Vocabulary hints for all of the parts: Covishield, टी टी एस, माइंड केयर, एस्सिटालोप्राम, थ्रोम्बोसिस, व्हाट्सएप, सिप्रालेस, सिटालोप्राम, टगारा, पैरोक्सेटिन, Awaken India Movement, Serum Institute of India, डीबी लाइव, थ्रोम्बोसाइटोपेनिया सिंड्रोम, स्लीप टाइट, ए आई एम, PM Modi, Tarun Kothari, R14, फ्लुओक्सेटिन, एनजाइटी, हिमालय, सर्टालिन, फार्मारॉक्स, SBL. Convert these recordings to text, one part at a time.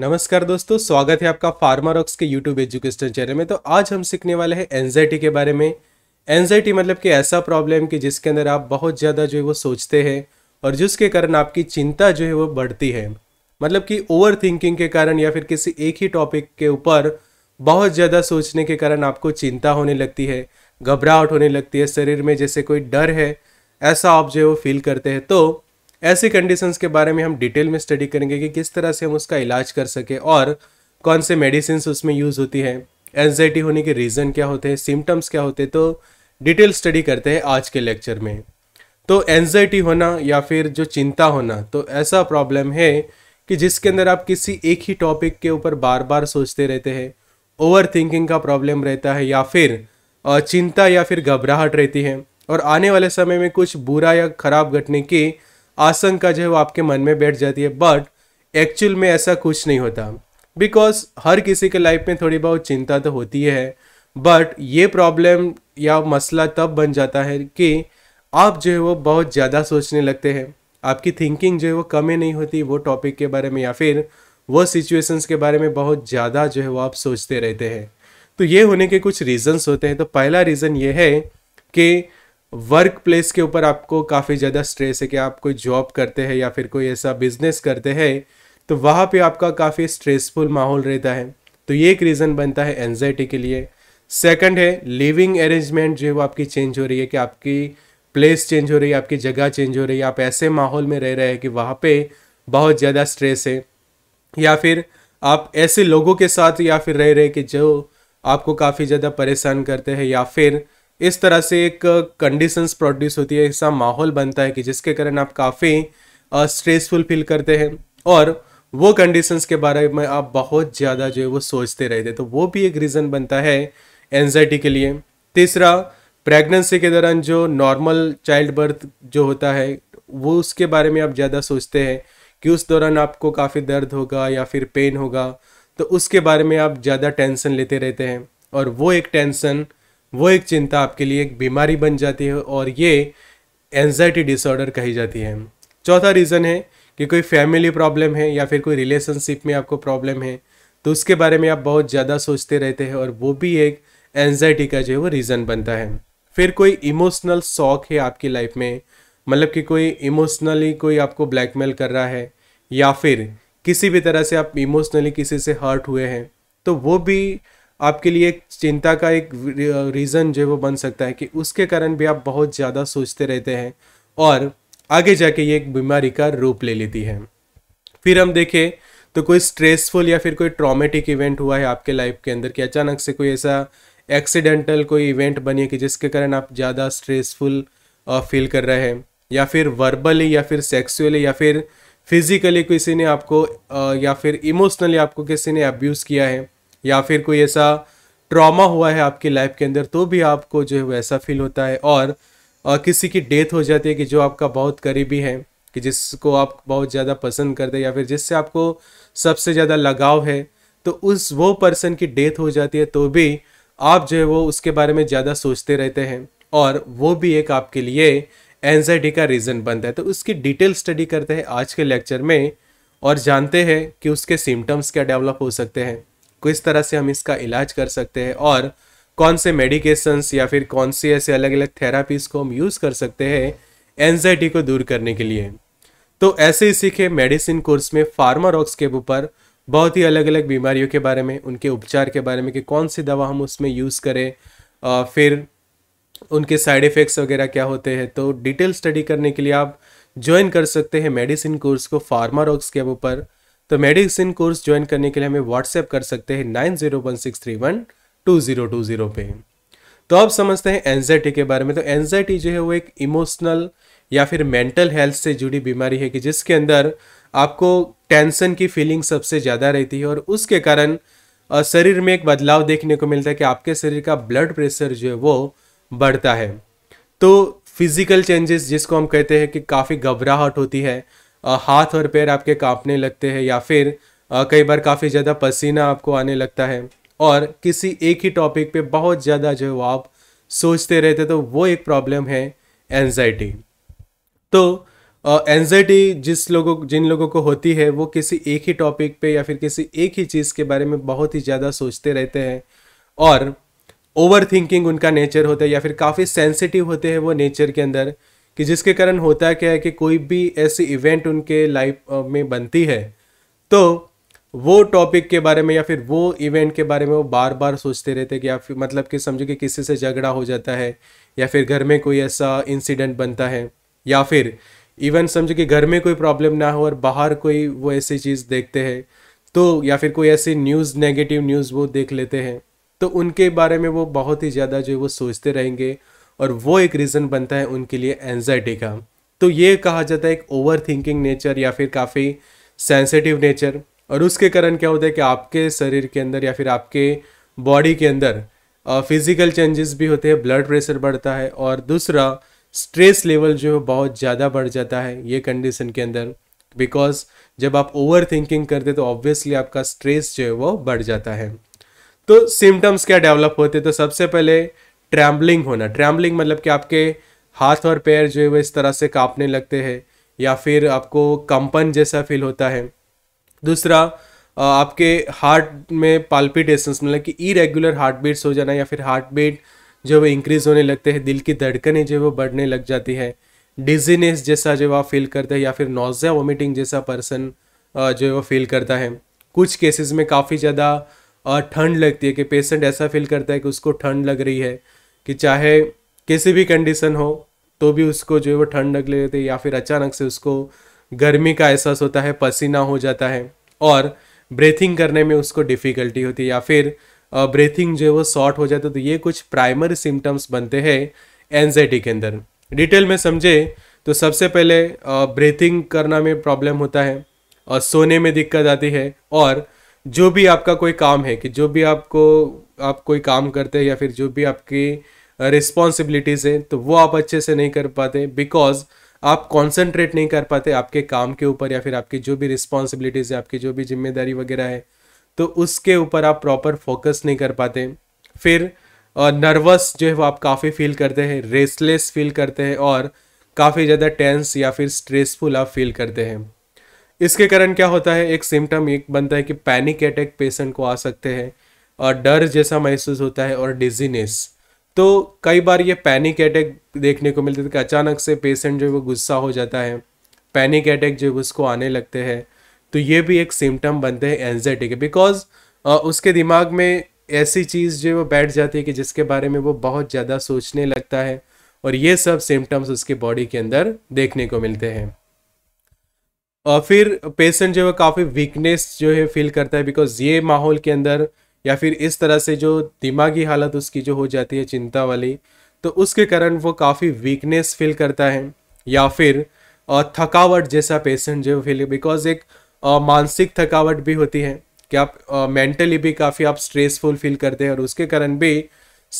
नमस्कार दोस्तों, स्वागत है आपका फार्मारॉक्स के YouTube एजुकेशन चैनल में। तो आज हम सीखने वाले हैं एनजाइटी के बारे में। एनजाइटी मतलब कि ऐसा प्रॉब्लम कि जिसके अंदर आप बहुत ज़्यादा जो है वो सोचते हैं और जिसके कारण आपकी चिंता जो है वो बढ़ती है, मतलब कि ओवर थिंकिंग के कारण या फिर किसी एक ही टॉपिक के ऊपर बहुत ज़्यादा सोचने के कारण आपको चिंता होने लगती है, घबराहट होने लगती है, शरीर में जैसे कोई डर है ऐसा आप जो है वो फील करते हैं। तो ऐसे कंडीशंस के बारे में हम डिटेल में स्टडी करेंगे कि किस तरह से हम उसका इलाज कर सके और कौन से मेडिसिन्स उसमें यूज़ होती हैं, एंजाइटी होने के रीज़न क्या होते हैं, सिम्टम्स क्या होते हैं, तो डिटेल स्टडी करते हैं आज के लेक्चर में। तो एंजाइटी होना या फिर जो चिंता होना, तो ऐसा प्रॉब्लम है कि जिसके अंदर आप किसी एक ही टॉपिक के ऊपर बार बार सोचते रहते हैं, ओवर थिंकिंग का प्रॉब्लम रहता है या फिर चिंता या फिर घबराहट रहती है और आने वाले समय में कुछ बुरा या खराब घटने की आशंका जो है वो आपके मन में बैठ जाती है। बट एक्चुअल में ऐसा कुछ नहीं होता, बिकॉज हर किसी के लाइफ में थोड़ी बहुत चिंता तो होती है। बट ये प्रॉब्लम या मसला तब बन जाता है कि आप जो है वो बहुत ज़्यादा सोचने लगते हैं, आपकी थिंकिंग जो है वो कम ही नहीं होती, वो टॉपिक के बारे में या फिर वो सिचुएशंस के बारे में बहुत ज़्यादा जो है वो आप सोचते रहते हैं। तो ये होने के कुछ रीज़न्स होते हैं। तो पहला रीज़न ये है कि वर्क प्लेस के ऊपर आपको काफ़ी ज़्यादा स्ट्रेस है, कि आप कोई जॉब करते हैं या फिर कोई ऐसा बिजनेस करते हैं तो वहाँ पे आपका काफ़ी स्ट्रेसफुल माहौल रहता है, तो ये एक रीज़न बनता है एनजाइटी के लिए। सेकंड है लिविंग अरेंजमेंट जो है वो आपकी चेंज हो रही है, कि आपकी प्लेस चेंज हो रही है, आपकी जगह चेंज हो रही है, आप ऐसे माहौल में रह रहे हैं कि वहाँ पर बहुत ज़्यादा स्ट्रेस है, या फिर आप ऐसे लोगों के साथ या फिर रह रहे कि जो आपको काफ़ी ज़्यादा परेशान करते हैं, या फिर इस तरह से एक कंडीशंस प्रोड्यूस होती है, ऐसा माहौल बनता है कि जिसके कारण आप काफ़ी स्ट्रेसफुल फील करते हैं और वो कंडीशंस के बारे में आप बहुत ज़्यादा जो है वो सोचते रहते हैं, तो वो भी एक रीज़न बनता है एनजाइटी के लिए। तीसरा, प्रेगनेंसी के दौरान जो नॉर्मल चाइल्ड बर्थ जो होता है वो उसके बारे में आप ज़्यादा सोचते हैं कि उस दौरान आपको काफ़ी दर्द होगा या फिर पेन होगा, तो उसके बारे में आप ज़्यादा टेंशन लेते रहते हैं और वो एक टेंशन, वो एक चिंता आपके लिए एक बीमारी बन जाती है और ये एंजाइटी डिसऑर्डर कही जाती है। चौथा रीज़न है कि कोई फैमिली प्रॉब्लम है या फिर कोई रिलेशनशिप में आपको प्रॉब्लम है तो उसके बारे में आप बहुत ज़्यादा सोचते रहते हैं और वो भी एक एंजाइटी का जो है वो रीज़न बनता है। फिर कोई इमोशनल शॉक है आपकी लाइफ में, मतलब कि कोई इमोशनली कोई आपको ब्लैकमेल कर रहा है या फिर किसी भी तरह से आप इमोशनली किसी से हर्ट हुए हैं, तो वो भी आपके लिए एक चिंता का एक रीज़न जो है वो बन सकता है, कि उसके कारण भी आप बहुत ज़्यादा सोचते रहते हैं और आगे जाके ये एक बीमारी का रूप ले लेती है। फिर हम देखें तो कोई स्ट्रेसफुल या फिर कोई ट्रॉमेटिक इवेंट हुआ है आपके लाइफ के अंदर, कि अचानक से कोई ऐसा एक्सीडेंटल कोई इवेंट बनी है कि जिसके कारण आप ज़्यादा स्ट्रेसफुल फील कर रहे हैं, या फिर वर्बली या फिर सेक्सुअली या फिर फिज़िकली किसी ने आपको या फिर इमोशनली आपको किसी ने अब्यूज़ किया है, या फिर कोई ऐसा ट्रॉमा हुआ है आपकी लाइफ के अंदर तो भी आपको जो है वो ऐसा फील होता है, और किसी की डेथ हो जाती है कि जो आपका बहुत करीबी है, कि जिसको आप बहुत ज़्यादा पसंद करते हैं या फिर जिससे आपको सबसे ज़्यादा लगाव है, तो उस वो पर्सन की डेथ हो जाती है तो भी आप जो है वो उसके बारे में ज़्यादा सोचते रहते हैं और वो भी एक आपके लिए एंजाइटी का रीज़न बनता है। तो उसकी डिटेल स्टडी करते हैं आज के लेक्चर में और जानते हैं कि उसके सिम्टम्स क्या डेवलप हो सकते हैं, किस तरह से हम इसका इलाज कर सकते हैं और कौन से मेडिकेशंस या फिर कौन सी ऐसे अलग अलग थेरापीज को हम यूज़ कर सकते हैं एंजाइटी को दूर करने के लिए। तो ऐसे ही सीखे मेडिसिन कोर्स में फार्मारॉक्स के ऊपर बहुत ही अलग अलग बीमारियों के बारे में, उनके उपचार के बारे में, कि कौन सी दवा हम उसमें यूज़ करें, फिर उनके साइड इफ़ेक्ट्स वगैरह क्या होते हैं, तो डिटेल स्टडी करने के लिए आप ज्वाइन कर सकते हैं मेडिसिन कोर्स को फार्मारॉक्स के ऊपर। तो मेडिसिन कोर्स ज्वाइन करने के लिए हमें व्हाट्सएप कर सकते हैं 9016312020 पे। तो अब समझते हैं एनजाइटी के बारे में। तो एनजाइटी जो है वो एक इमोशनल या फिर मेंटल हेल्थ से जुड़ी बीमारी है, कि जिसके अंदर आपको टेंशन की फीलिंग सबसे ज़्यादा रहती है और उसके कारण शरीर में एक बदलाव देखने को मिलता है कि आपके शरीर का ब्लड प्रेशर जो है वो बढ़ता है। तो फिज़िकल चेंजेस जिसको हम कहते हैं कि काफ़ी घबराहट होती है, हाथ और पैर आपके कांपने लगते हैं या फिर कई बार काफ़ी ज़्यादा पसीना आपको आने लगता है और किसी एक ही टॉपिक पे बहुत ज़्यादा जो है वो आप सोचते रहते, तो वो एक प्रॉब्लम है एनजाइटी। तो एनजाइटी जिन लोगों को होती है वो किसी एक ही टॉपिक पे या फिर किसी एक ही चीज़ के बारे में बहुत ही ज़्यादा सोचते रहते हैं और ओवरथिंकिंग उनका नेचर होता है या फिर काफ़ी सेंसिटिव होते हैं वो नेचर के अंदर, कि जिसके कारण होता क्या है कि कोई भी ऐसी इवेंट उनके लाइफ में बनती है तो वो टॉपिक के बारे में या फिर वो इवेंट के बारे में वो बार बार सोचते रहते हैं, कि या फिर मतलब कि समझो कि किसी से झगड़ा हो जाता है या फिर घर में कोई ऐसा इंसिडेंट बनता है या फिर इवन समझो कि घर में कोई प्रॉब्लम ना हो और बाहर कोई वो ऐसी चीज़ देखते हैं तो, या फिर कोई ऐसी न्यूज़ नेगेटिव न्यूज़ वो देख लेते हैं तो उनके बारे में वो बहुत ही ज़्यादा जो है वो सोचते रहेंगे और वो एक रीज़न बनता है उनके लिए एनजाइटी का। तो ये कहा जाता है एक ओवरथिंकिंग नेचर या फिर काफ़ी सेंसिटिव नेचर, और उसके कारण क्या होता है कि आपके शरीर के अंदर या फिर आपके बॉडी के अंदर फिज़िकल चेंजेस भी होते हैं, ब्लड प्रेशर बढ़ता है और दूसरा स्ट्रेस लेवल जो है बहुत ज़्यादा बढ़ जाता है ये कंडीशन के अंदर, बिकॉज जब आप ओवर थिंकिंग करते तो ऑब्वियसली आपका स्ट्रेस जो है वो बढ़ जाता है। तो सिम्टम्स क्या डेवलप होते, तो सबसे पहले ट्रैम्बलिंग होना। ट्रैम्बलिंग मतलब कि आपके हाथ और पैर जो है वो इस तरह से काँपने लगते हैं या फिर आपको कंपन जैसा फील होता है। दूसरा आपके हार्ट में पाल्पिटेशंस मतलब कि इरेगुलर हार्ट बीट्स हो जाना या फिर हार्ट बीट जो है इंक्रीज़ होने लगते हैं, दिल की धड़कनें जो है वो बढ़ने लग जाती है, डिजीनेस जैसा जो आप फील करते हैं या फिर नोज़िया वॉमिटिंग जैसा पर्सन जो है वो फील करता है। कुछ केसेस में काफ़ी ज़्यादा ठंड लगती है कि पेशेंट ऐसा फील करता है कि उसको ठंड लग रही है, कि चाहे किसी भी कंडीशन हो तो भी उसको जो है वो ठंड लग लेती है या फिर अचानक से उसको गर्मी का एहसास होता है, पसीना हो जाता है और ब्रीथिंग करने में उसको डिफ़िकल्टी होती है या फिर ब्रीथिंग जो है वो शॉर्ट हो जाता है। तो ये कुछ प्राइमरी सिम्टम्स बनते हैं एनजाइटी के अंदर। डिटेल में समझे तो सबसे पहले ब्रीथिंग करना में प्रॉब्लम होता है और सोने में दिक्कत आती है, और जो भी आपका कोई काम है कि जो भी आप कोई काम करते हैं या फिर जो भी आपकी रिस्पॉन्सिबिलिटीज़ है तो वो आप अच्छे से नहीं कर पाते, बिकॉज आप कॉन्सेंट्रेट नहीं कर पाते आपके काम के ऊपर या फिर आपकी जो भी रिस्पॉन्सिबिलिटीज़ है, आपकी जो भी जिम्मेदारी वगैरह है तो उसके ऊपर आप प्रॉपर फोकस नहीं कर पाते। फिर नर्वस जो है वो आप काफ़ी फील करते हैं, रेस्टलेस फील करते हैं और काफ़ी ज़्यादा टेंस या फिर स्ट्रेसफुल आप फील करते हैं। इसके कारण क्या होता है, एक सिम्टम एक बनता है कि पैनिक अटैक पेशेंट को आ सकते हैं और डर जैसा महसूस होता है और डिजीनेस। तो कई बार ये पैनिक अटैक देखने को मिलते थे कि अचानक से पेशेंट जो है वो गुस्सा हो जाता है, पैनिक अटैक जो है उसको आने लगते हैं। तो ये भी एक सिम्टम बनते हैं एनजाइटी के, बिकॉज उसके दिमाग में ऐसी चीज़ जो है वो बैठ जाती है कि जिसके बारे में वो बहुत ज़्यादा सोचने लगता है और ये सब सिम्टम्स उसके बॉडी के अंदर देखने को मिलते हैं। और फिर पेशेंट जो है वो काफ़ी वीकनेस जो है फील करता है, बिकॉज ये माहौल के अंदर या फिर इस तरह से जो दिमागी हालत उसकी जो हो जाती है चिंता वाली, तो उसके कारण वो काफ़ी वीकनेस फील करता है या फिर थकावट जैसा पेशेंट जो फील, बिकॉज एक मानसिक थकावट भी होती है कि आप मेंटली भी काफ़ी आप स्ट्रेसफुल फील करते हैं और उसके कारण भी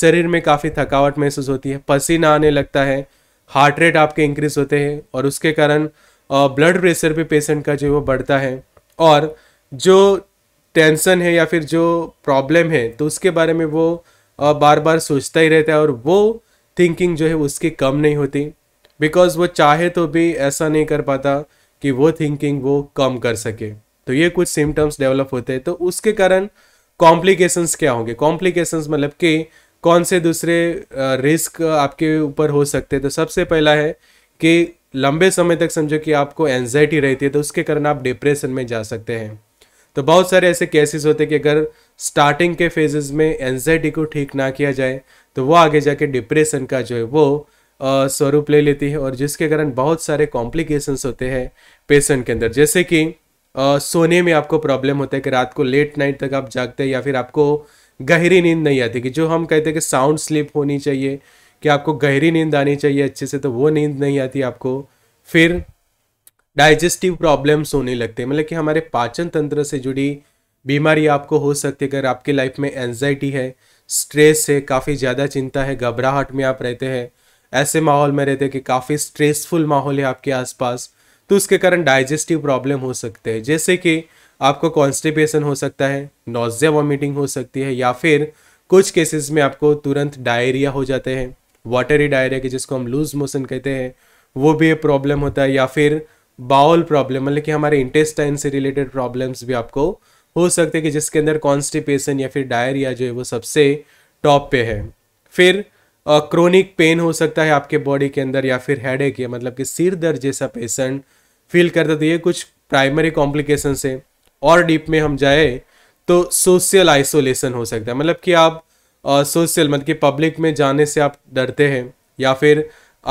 शरीर में काफ़ी थकावट महसूस होती है, पसीना आने लगता है, हार्ट रेट आपके इंक्रीज होते हैं और उसके कारण ब्लड प्रेशर भी पेशेंट का जो वो बढ़ता है और जो टेंशन है या फिर जो प्रॉब्लम है तो उसके बारे में वो बार बार सोचता ही रहता है और वो थिंकिंग जो है उसकी कम नहीं होती, बिकॉज वो चाहे तो भी ऐसा नहीं कर पाता कि वो थिंकिंग वो कम कर सके। तो ये कुछ सिम्टम्स डेवलप होते हैं। तो उसके कारण कॉम्प्लिकेशंस क्या होंगे, कॉम्प्लिकेशंस मतलब कि कौन से दूसरे रिस्क आपके ऊपर हो सकते हैं। तो सबसे पहला है कि लंबे समय तक समझो कि आपको एनजाइटी रहती है तो उसके कारण आप डिप्रेशन में जा सकते हैं। तो बहुत सारे ऐसे केसेस होते हैं कि अगर स्टार्टिंग के फेजेस में एनजाइटी को ठीक ना किया जाए तो वो आगे जाके डिप्रेशन का जो है वो स्वरूप ले लेती है और जिसके कारण बहुत सारे कॉम्प्लिकेशंस होते हैं पेशेंट के अंदर, जैसे कि सोने में आपको प्रॉब्लम होता है कि रात को लेट नाइट तक आप जागते हैं या फिर आपको गहरी नींद नहीं आती, कि जो हम कहते हैं कि साउंड स्लीप होनी चाहिए कि आपको गहरी नींद आनी चाहिए अच्छे से, तो वो नींद नहीं आती आपको। फिर डाइजेस्टिव प्रॉब्लम्स होने लगते हैं, मतलब कि हमारे पाचन तंत्र से जुड़ी बीमारी आपको हो सकती है अगर आपके लाइफ में एनजाइटी है, स्ट्रेस है, काफ़ी ज़्यादा चिंता है, घबराहट में आप रहते हैं, ऐसे माहौल में रहते हैं कि काफ़ी स्ट्रेसफुल माहौल है आपके आसपास तो उसके कारण डाइजेस्टिव प्रॉब्लम हो सकते हैं, जैसे कि आपको कॉन्स्टिपेशन हो सकता है, नोज़िया वॉमिटिंग हो सकती है या फिर कुछ केसेस में आपको तुरंत डायरिया हो जाते हैं, वाटरी डायरिया के जिसको हम लूज मोशन कहते हैं वो भी एक प्रॉब्लम होता है, या फिर बाउल प्रॉब्लम मतलब कि हमारे इंटेस्टाइन से रिलेटेड प्रॉब्लम्स भी आपको हो सकते हैं कि जिसके अंदर कॉन्स्टिपेशन या फिर डायरिया जो है वो सबसे टॉप पे है। फिर क्रोनिक पेन हो सकता है आपके बॉडी के अंदर, या फिर हेडेक या मतलब कि सिर दर्द जैसा पेशेंट फील करता है। तो ये कुछ प्राइमरी कॉम्प्लिकेशन है। और डीप में हम जाए तो सोशल आइसोलेशन हो सकता है, मतलब कि आप सोशल मतलब कि पब्लिक में जाने से आप डरते हैं, या फिर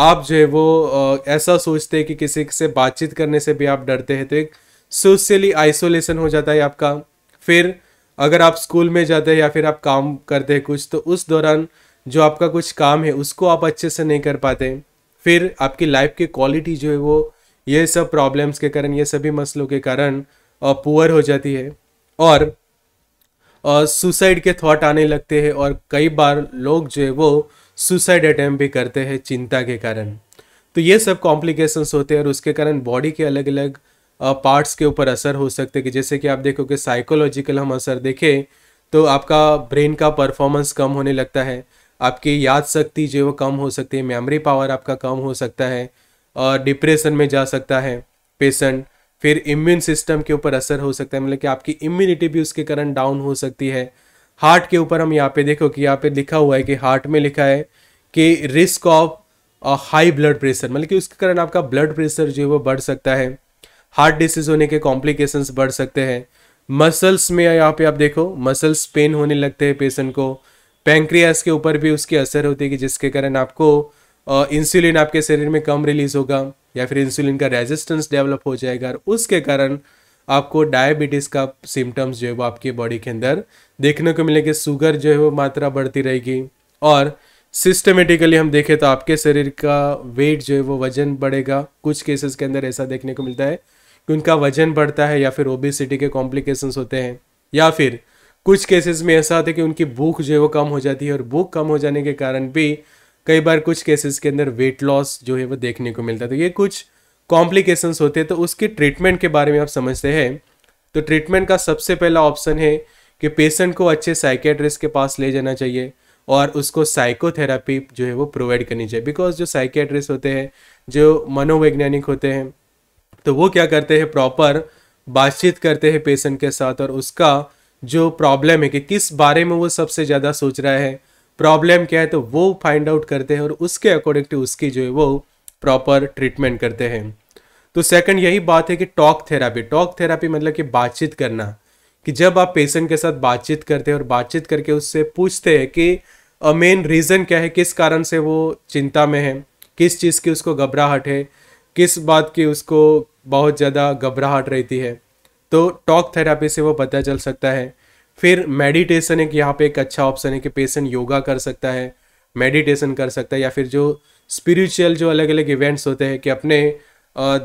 आप जो है वो ऐसा सोचते हैं कि किसी से बातचीत करने से भी आप डरते हैं, तो एक सोशली आइसोलेशन हो जाता है आपका। फिर अगर आप स्कूल में जाते हैं या फिर आप काम करते हैं कुछ, तो उस दौरान जो आपका कुछ काम है उसको आप अच्छे से नहीं कर पाते। फिर आपकी लाइफ की क्वालिटी जो है वो ये सब प्रॉब्लम्स के कारण, ये सभी मसलों के कारण पुअर हो जाती है, और सुसाइड के थॉट आने लगते हैं, और कई बार लोग जो है वो सुसाइड अटैम्प्ट भी करते हैं चिंता के कारण। तो ये सब कॉम्प्लिकेशंस होते हैं और उसके कारण बॉडी के अलग अलग पार्ट्स के ऊपर असर हो सकते हैं कि जैसे कि आप देखोगे साइकोलॉजिकल हम असर देखें तो आपका ब्रेन का परफॉर्मेंस कम होने लगता है, आपकी याद शक्ति जो है वो कम हो सकती है, मेमोरी पावर आपका कम हो सकता है, और डिप्रेशन में जा सकता है पेशेंट। फिर इम्यून सिस्टम के ऊपर असर हो सकता है, मतलब कि आपकी इम्यूनिटी भी उसके कारण डाउन हो सकती है। हार्ट के ऊपर हम यहाँ पे देखो कि यहाँ पे लिखा हुआ है कि हार्ट में लिखा है कि risk of high blood pressure, मतलब कि उसके कारण आपका ब्लड प्रेशर जो है वो बढ़ सकता है, हार्ट डिसीज होने के कॉम्प्लिकेशंस बढ़ सकते हैं। मसल्स में यहाँ पे आप देखो मसल्स पेन होने लगते हैं पेशेंट को। पैंक्रियास के ऊपर भी उसके असर होते हैं कि जिसके कारण आपको इंसुलिन आपके शरीर में कम रिलीज होगा, या फिर इंसुलिन का रेजिस्टेंस डेवलप हो जाएगा, और उसके कारण आपको डायबिटीज़ का सिम्टम्स जो है वो आपकी बॉडी के अंदर देखने को मिलेगा। शुगर जो है वो मात्रा बढ़ती रहेगी, और सिस्टमेटिकली हम देखें तो आपके शरीर का वेट जो है वो वजन बढ़ेगा। कुछ केसेस के अंदर ऐसा देखने को मिलता है कि उनका वजन बढ़ता है, या फिर ओबेसिटी के कॉम्प्लिकेशंस होते हैं, या फिर कुछ केसेस में ऐसा होता है कि उनकी भूख जो है वो कम हो जाती है, और भूख कम हो जाने के कारण भी कई बार कुछ केसेस के अंदर वेट लॉस जो है वो देखने को मिलता है। तो ये कुछ कॉम्प्लिकेशंस होते हैं। तो उसके ट्रीटमेंट के बारे में आप समझते हैं तो ट्रीटमेंट का सबसे पहला ऑप्शन है कि पेशेंट को अच्छे साइकियाट्रिस्ट के पास ले जाना चाहिए और उसको साइकोथेरापी जो है वो प्रोवाइड करनी चाहिए, बिकॉज जो साइकियाट्रिस्ट होते हैं जो मनोवैज्ञानिक होते हैं तो वो क्या करते हैं, प्रॉपर बातचीत करते हैं पेशेंट के साथ, और उसका जो प्रॉब्लम है कि किस बारे में वो सबसे ज़्यादा सोच रहा है, प्रॉब्लम क्या है, तो वो फाइंड आउट करते हैं और उसके अकॉर्डिंग टू उसकी जो है वो प्रॉपर ट्रीटमेंट करते हैं। तो सेकंड यही बात है कि टॉक थेरापी मतलब कि बातचीत करना, कि जब आप पेशेंट के साथ बातचीत करते हैं और बातचीत करके उससे पूछते हैं कि मेन रीज़न क्या है, किस कारण से वो चिंता में है, किस चीज़ की उसको घबराहट है, किस बात की उसको बहुत ज़्यादा घबराहट रहती है, तो टॉक थेरापी से वो पता चल सकता है। फिर मेडिटेशन एक यहाँ पे एक अच्छा ऑप्शन है कि पेशेंट योगा कर सकता है, मेडिटेशन कर सकता है, या फिर जो स्पिरिचुअल जो अलग अलग इवेंट्स होते हैं कि अपने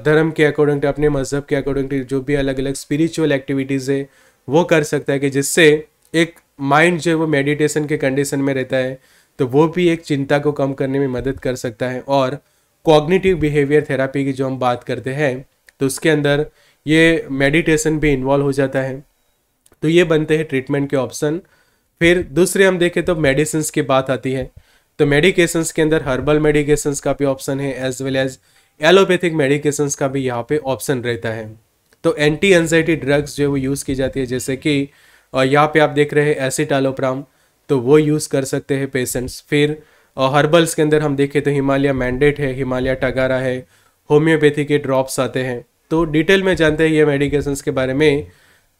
धर्म के अकॉर्डिंग टू, अपने मज़हब के अकॉर्डिंग टू जो भी अलग अलग स्पिरिचुअल एक्टिविटीज़ है वो कर सकता है, कि जिससे एक माइंड जो है वो मेडिटेशन के कंडीशन में रहता है, तो वो भी एक चिंता को कम करने में मदद कर सकता है। और कॉग्निटिव बिहेवियर थेरापी की जो हम बात करते हैं तो उसके अंदर ये मेडिटेशन भी इन्वॉल्व हो जाता है। तो ये बनते हैं ट्रीटमेंट के ऑप्शन। फिर दूसरे हम देखें तो मेडिसिन्स की बात आती है, तो मेडिकेशंस के अंदर हर्बल मेडिकेशंस का भी ऑप्शन है, as well as allopathic medications का भी यहाँ पे ऑप्शन रहता है। तो एंटी एनजाइटी ड्रग्स जो है वो यूज़ की जाती है, जैसे कि यहाँ पे आप देख रहे हैं एस्सिटालोप्राम, तो वो यूज़ कर सकते हैं पेशेंट्स। फिर हर्बल्स के अंदर हम देखें तो हिमालय मैंडेट है, हिमालय टगारा है, होम्योपैथी के ड्रॉप्स आते हैं। तो डिटेल में जानते हैं ये मेडिकेशंस के बारे में।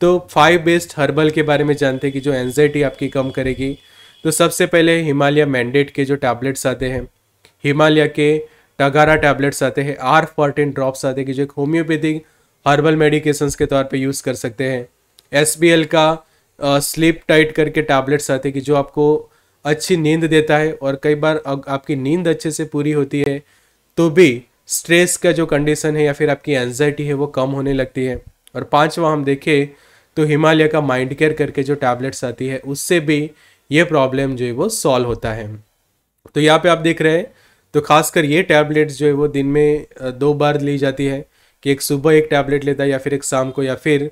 तो 5 बेस्ट हर्बल के बारे में जानते हैं कि जो एनजाइटी आपकी कम करेगी। तो सबसे पहले हिमालय मैंडेट के जो टैबलेट्स आते हैं, हिमालय के टगारा टैबलेट्स आते हैं, R14 ड्रॉप्स आते हैं कि जो एक होम्योपैथिक हर्बल मेडिकेशंस के तौर पे यूज़ कर सकते हैं। SBL का स्लीप टाइट करके टैबलेट्स आते हैं कि जो आपको अच्छी नींद देता है, और कई बार आपकी नींद अच्छे से पूरी होती है तो भी स्ट्रेस का जो कंडीशन है या फिर आपकी एनजाइटी है वो कम होने लगती है। और 5वां हम देखें तो हिमालय का माइंड केयर करके जो टैबलेट्स आती है उससे भी ये प्रॉब्लम जो है वो सॉल्व होता है। तो यहाँ पे आप देख रहे हैं तो खासकर ये टैबलेट्स जो है वो दिन में 2 बार ली जाती है, कि एक सुबह एक टैबलेट लेता है या फिर एक शाम को, या फिर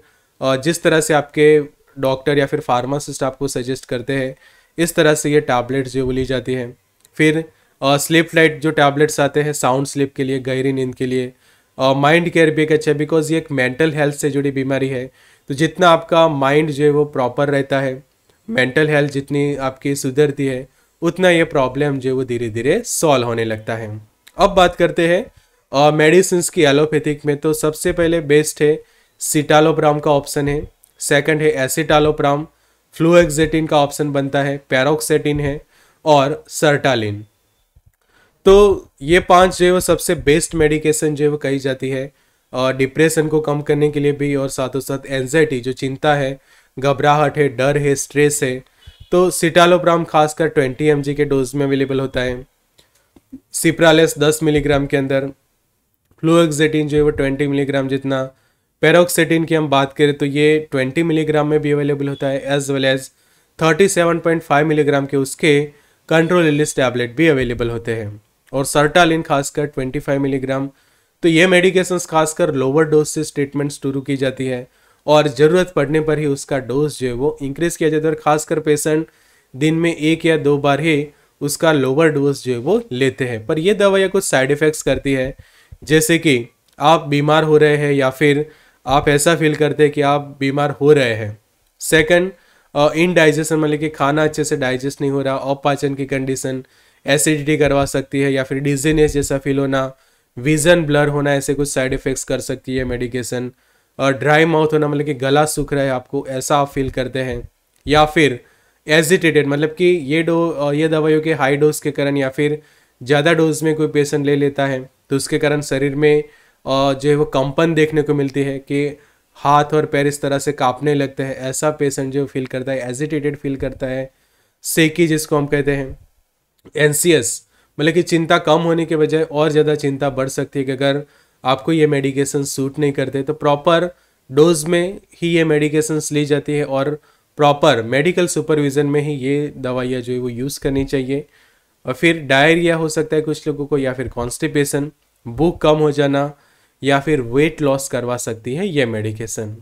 जिस तरह से आपके डॉक्टर या फिर फार्मासिस्ट आपको सजेस्ट करते हैं इस तरह से ये टैबलेट्स जो है वो ली जाती है। फिर स्लीप टाइट जो टैबलेट्स आते हैं साउंड स्लीप के लिए, गहरी नींद के लिए। माइंड केयर भी एक अच्छा है बिकॉज ये एक मेंटल हेल्थ से जुड़ी बीमारी है। तो जितना आपका माइंड जो है वो प्रॉपर रहता है, मेंटल हेल्थ जितनी आपकी सुधरती है, उतना ये प्रॉब्लम जो है वो धीरे धीरे सॉल्व होने लगता है। अब बात करते हैं मेडिसिन की एलोपैथिक में। तो सबसे पहले बेस्ट है सिटालोप्राम का ऑप्शन है, सेकंड है एस्सिटालोप्राम, फ्लुओक्सेटिन का ऑप्शन बनता है, पैरोक्सेटिन है और सर्टालिन। तो ये पांच जो है वो सबसे बेस्ट मेडिकेशन जो है वो कही जाती है डिप्रेशन को कम करने के लिए भी, और साथों साथ एनजाइटी जो चिंता है, घबराहट है, डर है, स्ट्रेस है। तो सिटालोप्राम खासकर 20 mg के डोज में अवेलेबल होता है, सिप्रालेस 10 मिलीग्राम के अंदर, फ्लुओक्सेटिन जो है वो 20 मिलीग्राम जितना, पैरोक्सेटिन की हम बात करें तो ये 20 मिलीग्राम में भी अवेलेबल होता है, एज वेल एज 37.5 मिलीग्राम के उसके कंट्रोल रिलीज टैबलेट भी अवेलेबल होते हैं, और सर्टालिन खासकर 25 मिलीग्राम। तो ये मेडिकेशंस खासकर लोअर डोज से ट्रीटमेंट शुरू की जाती है और ज़रूरत पड़ने पर ही उसका डोज जो है वो इंक्रीज़ किया जाता है, और खासकर पेशेंट दिन में 1 या 2 बार ही उसका लोअर डोज जो है वो लेते हैं। पर यह दवाइयाँ कुछ साइड इफ़ेक्ट्स करती है, जैसे कि आप बीमार हो रहे हैं या फिर आप ऐसा फील करते हैं कि आप बीमार हो रहे हैं। सेकंड, इनडाइजेशन, मतलब कि खाना अच्छे से डाइजेस्ट नहीं हो रहा, अपाचन की कंडीशन, एसिडिटी करवा सकती है, या फिर डिजीनेस जैसा फील होना, विजन ब्लर होना, ऐसे कुछ साइड इफ़ेक्ट्स कर सकती है मेडिकेशन। और ड्राई माउथ होना, मतलब कि गला सूख रहा है आपको, ऐसा आप फील करते हैं, या फिर एजिटेटेड, मतलब कि ये दवाइयों के हाई डोज के कारण या फिर ज़्यादा डोज में कोई पेशेंट ले लेता है तो उसके कारण शरीर में जो है वो कंपन देखने को मिलती है कि हाथ और पैर इस तरह से कांपने लगते हैं, ऐसा पेशेंट जो फील करता है, एजिटेटेड फील करता है, सेकी जिसको हम कहते हैं। एनसीएस, मतलब कि चिंता कम होने के बजाय और ज़्यादा चिंता बढ़ सकती है कि अगर आपको ये मेडिकेशन सूट नहीं करते तो प्रॉपर डोज में ही ये मेडिकेशंस ली जाती है और प्रॉपर मेडिकल सुपरविज़न में ही ये दवाइयाँ जो है वो यूज़ करनी चाहिए। और फिर डायरिया हो सकता है कुछ लोगों को, या फिर कॉन्स्टिपेशन, भूख कम हो जाना, या फिर वेट लॉस करवा सकती है ये मेडिकेशन।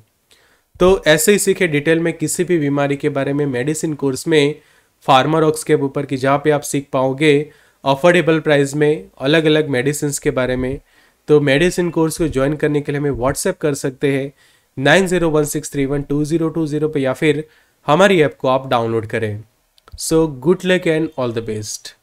तो ऐसे ही सीखे डिटेल में किसी भी बीमारी के बारे में मेडिसिन कोर्स में फार्मारॉक्स के ऊपर की, जहाँ पे आप सीख पाओगे अफोर्डेबल प्राइस में अलग अलग मेडिसिन के बारे में। तो मेडिसिन कोर्स को ज्वाइन करने के लिए हमें व्हाट्सएप कर सकते हैं 9016312020 पे, या फिर हमारी ऐप को आप डाउनलोड करें। So good luck and all the best.